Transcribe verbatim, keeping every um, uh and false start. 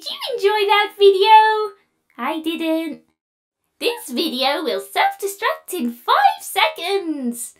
Did you enjoy that video? I didn't. This video will self-destruct in five seconds.